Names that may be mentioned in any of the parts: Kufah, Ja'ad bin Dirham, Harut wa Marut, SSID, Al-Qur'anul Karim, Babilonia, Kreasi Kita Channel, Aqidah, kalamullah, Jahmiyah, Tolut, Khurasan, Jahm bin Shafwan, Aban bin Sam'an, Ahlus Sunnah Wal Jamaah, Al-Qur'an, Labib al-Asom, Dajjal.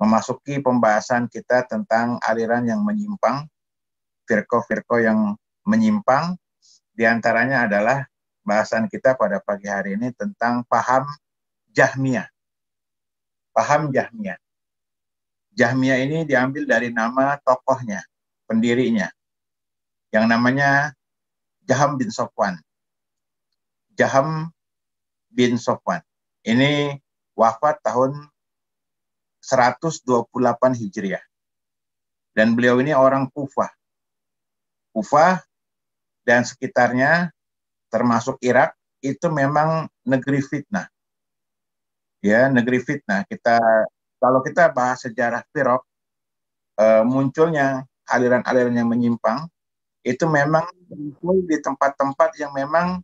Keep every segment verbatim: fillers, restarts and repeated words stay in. memasuki pembahasan kita tentang aliran yang menyimpang, firqoh-firqoh yang menyimpang. Di antaranya adalah bahasan kita pada pagi hari ini tentang paham Jahmiyah. Paham Jahmiyah. Jahmiyah ini diambil dari nama tokohnya, pendirinya, yang namanya Jahm bin Shafwan. Jahm bin Shafwan. Ini wafat tahun seratus dua puluh delapan Hijriah. Dan beliau ini orang Kufah. Kufah dan sekitarnya termasuk Irak itu memang negeri fitnah. Ya, negeri fitnah. Kita kalau kita bahas sejarah Firok, e, munculnya aliran-aliran yang menyimpang itu memang muncul di tempat-tempat yang memang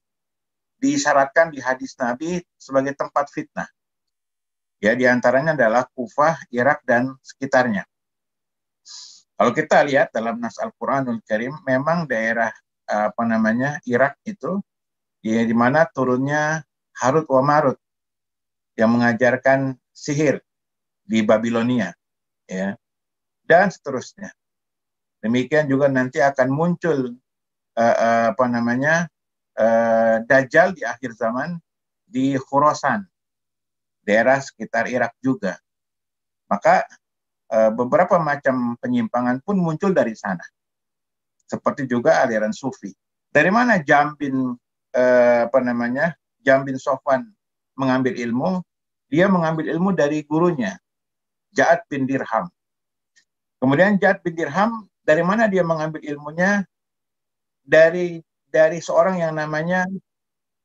diisyaratkan di hadis Nabi sebagai tempat fitnah. Ya, diantaranya adalah Kufah, Irak, dan sekitarnya. Kalau kita lihat dalam nas Al-Qur'anul Karim, memang daerah apa namanya Irak itu, ya, di mana turunnya Harut wa Marut yang mengajarkan sihir di Babilonia, ya, dan seterusnya. Demikian juga nanti akan muncul uh, uh, apa namanya uh, Dajjal di akhir zaman di Khurasan, daerah sekitar Irak juga. Maka uh, beberapa macam penyimpangan pun muncul dari sana. Seperti juga aliran Sufi. Dari mana Jahm bin uh, apa namanya Jahm bin Shafwan mengambil ilmu? Dia mengambil ilmu dari gurunya, Ja'ad bin Dirham. Kemudian Ja'ad bin Dirham, dari mana dia mengambil ilmunya? Dari dari seorang yang namanya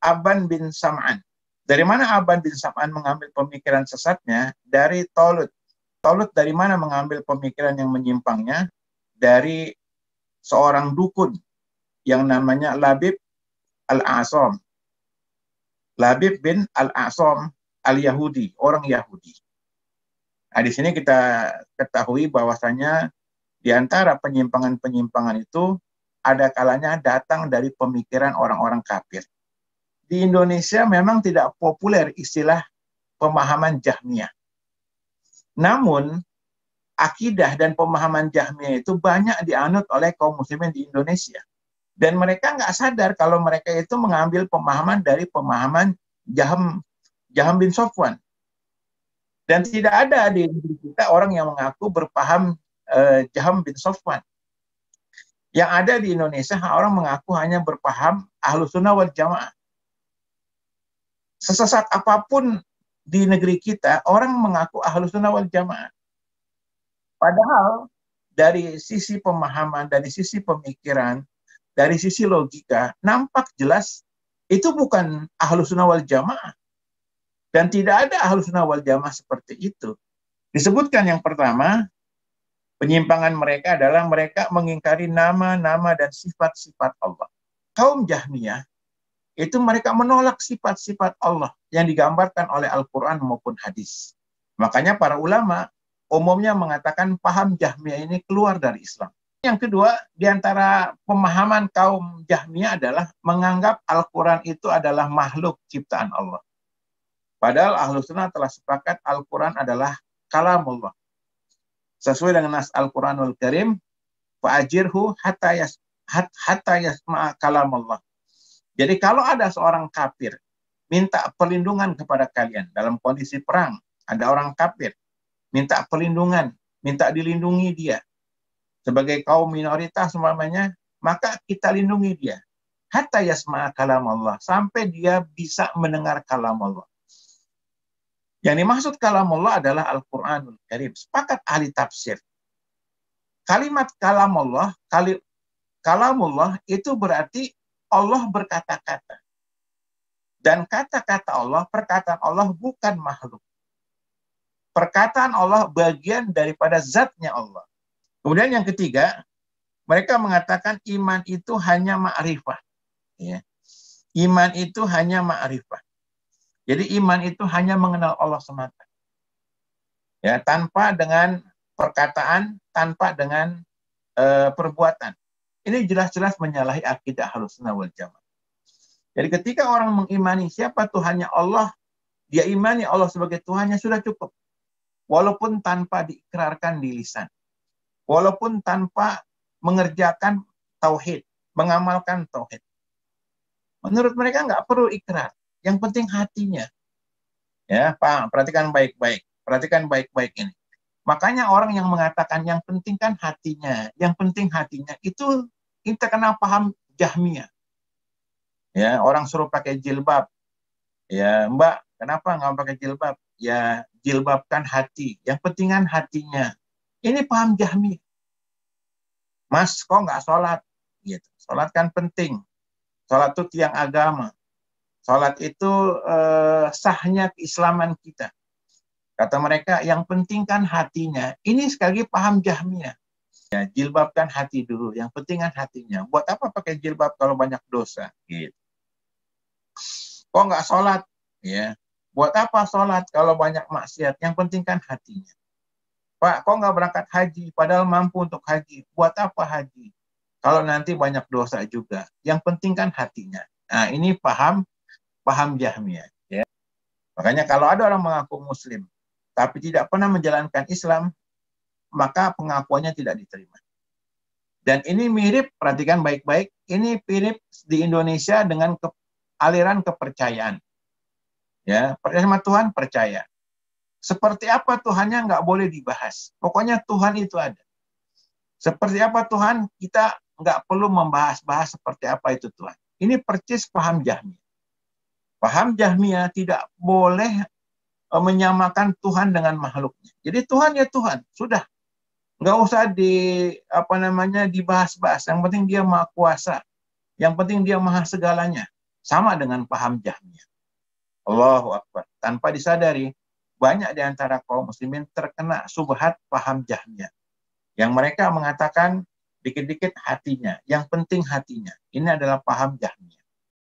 Aban bin Sam'an. Dari mana Aban bin Sam'an mengambil pemikiran sesatnya? Dari Tolut. Tolut dari mana mengambil pemikiran yang menyimpangnya? Dari seorang dukun yang namanya Labib al-Asom. Labib bin al-Asom al-Yahudi, orang Yahudi. Nah, di sini kita ketahui bahwasanya di antara penyimpangan-penyimpangan itu ada kalanya datang dari pemikiran orang-orang kafir. Di Indonesia memang tidak populer istilah pemahaman Jahmiyah. Namun, akidah dan pemahaman Jahmiyah itu banyak dianut oleh kaum muslimin di Indonesia. Dan mereka nggak sadar kalau mereka itu mengambil pemahaman dari pemahaman Jahm Jahm bin Shafwan. Dan tidak ada di kita orang yang mengaku berpaham eh, Jahm bin Shafwan. Yang ada di Indonesia orang mengaku hanya berpaham Ahlus Sunnah Wal Jamaah. Sesesat apapun di negeri kita, orang mengaku Ahlus Sunnah Wal Jamaah. Padahal dari sisi pemahaman, dari sisi pemikiran, dari sisi logika, nampak jelas itu bukan Ahlus Sunnah Wal Jamaah. Dan tidak ada Ahlus Sunnah Wal Jamaah seperti itu. Disebutkan yang pertama, penyimpangan mereka adalah mereka mengingkari nama-nama dan sifat-sifat Allah. Kaum Jahmiyah, itu mereka menolak sifat-sifat Allah yang digambarkan oleh Al-Quran maupun hadis. Makanya para ulama umumnya mengatakan paham Jahmiyah ini keluar dari Islam. Yang kedua, diantara pemahaman kaum Jahmiyah adalah menganggap Al-Quran itu adalah makhluk ciptaan Allah. Padahal Ahlus Sunnah telah sepakat Al-Qur'an adalah kalamullah. Sesuai dengan nas Al-Qur'anul Karim, fa'ajirhu hatta yas hatta yasma kalamullah. Jadi kalau ada seorang kafir minta perlindungan kepada kalian dalam kondisi perang, ada orang kafir minta perlindungan, minta dilindungi dia. Sebagai kaum minoritas umpamanya, maka kita lindungi dia. Hatta yasma kalamullah, sampai dia bisa mendengar kalamullah. Yang dimaksud kalamullah adalah Al-Qur'anul Karim. Sepakat ahli tafsir. Kalimat kalamullah, kali, kalamullah itu berarti Allah berkata-kata. Dan kata-kata Allah, perkataan Allah bukan makhluk. Perkataan Allah bagian daripada zatnya Allah. Kemudian yang ketiga, mereka mengatakan iman itu hanya ma'rifah. Ya. Iman itu hanya ma'rifah. Jadi iman itu hanya mengenal Allah semata. Ya, tanpa dengan perkataan, tanpa dengan e, perbuatan. Ini jelas-jelas menyalahi akidah Ahlus Sunnah Wal Jamaah. Jadi ketika orang mengimani siapa Tuhannya Allah, dia imani Allah sebagai Tuhannya sudah cukup. walaupun tanpa diikrarkan di lisan, walaupun tanpa mengerjakan tauhid, mengamalkan tauhid. Menurut mereka nggak perlu ikrar, yang penting hatinya. Ya, paham? Perhatikan baik-baik, perhatikan baik-baik ini. Makanya orang yang mengatakan yang penting kan hatinya, yang penting hatinya itu kita kena paham Jahmiyah. Ya, orang suruh pakai jilbab. Ya, Mbak, kenapa nggak pakai jilbab? Ya, jilbabkan hati, yang pentingan hatinya. Ini paham Jahmiyah. Mas, kok nggak sholat? Gitu. Sholat kan penting. Sholat itu tiang agama. Sholat itu eh, sahnya keislaman kita. Kata mereka, yang penting kan hatinya. Ini sekali lagi paham Jahmiyah. Ya, jilbabkan hati dulu. Yang penting kan hatinya. Buat apa pakai jilbab kalau banyak dosa? Gitu. Kok nggak sholat? Ya. Buat apa sholat kalau banyak maksiat? Yang penting kan hatinya. Pak, kok nggak berangkat haji? Padahal mampu untuk haji. Buat apa haji? Kalau nanti banyak dosa juga. Yang penting kan hatinya. Nah, ini paham paham Jahmiyah. Ya. Makanya kalau ada orang mengaku Muslim, tapi tidak pernah menjalankan Islam, maka pengakuannya tidak diterima. Dan ini mirip, perhatikan baik-baik, ini mirip di Indonesia dengan ke, aliran kepercayaan. Ya, percaya sama Tuhan, percaya. Seperti apa Tuhannya nggak boleh dibahas. Pokoknya Tuhan itu ada. Seperti apa Tuhan, kita nggak perlu membahas-bahas seperti apa itu Tuhan. Ini persis paham Jahmiyah. Paham Jahmiyah tidak boleh menyamakan Tuhan dengan makhluknya. Jadi Tuhan ya Tuhan, sudah. Nggak usah di apa namanya dibahas-bahas. Yang penting dia maha kuasa. Yang penting dia maha segalanya. Sama dengan paham Jahmiyah. Allahu Akbar. Tanpa disadari, banyak di antara kaum muslimin terkena subhat paham Jahmiyah. Yang mereka mengatakan dikit-dikit hatinya, yang penting hatinya. Ini adalah paham Jahmiyah.